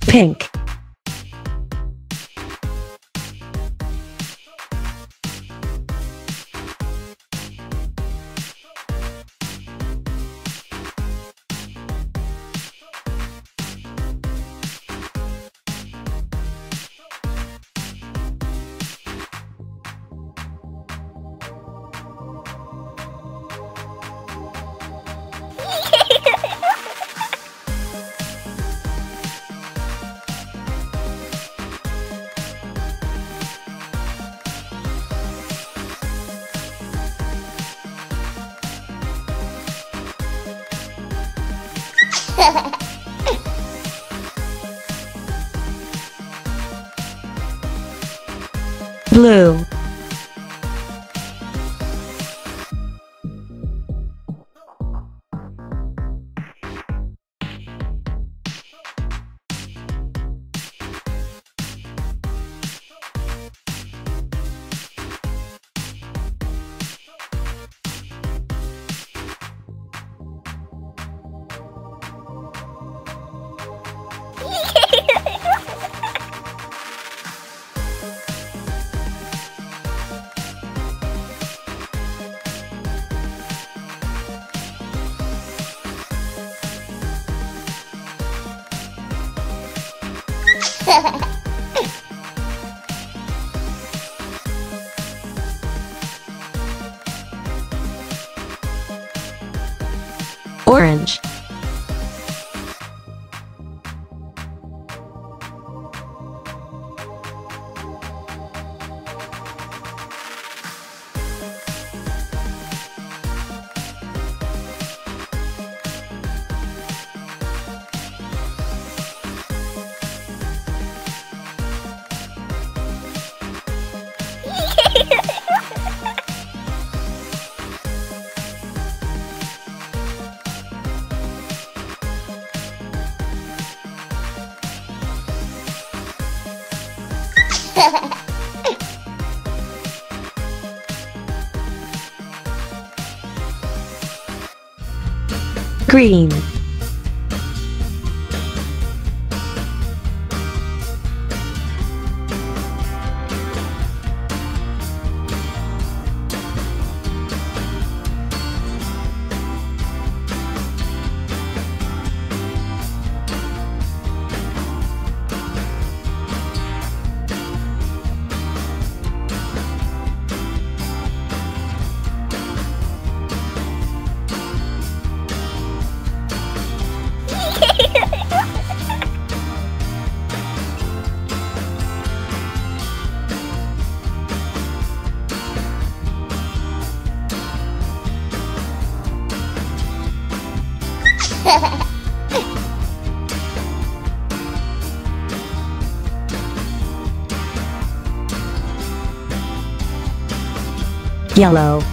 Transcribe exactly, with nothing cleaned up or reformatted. Pink. Blue. Orange. Green. Yellow.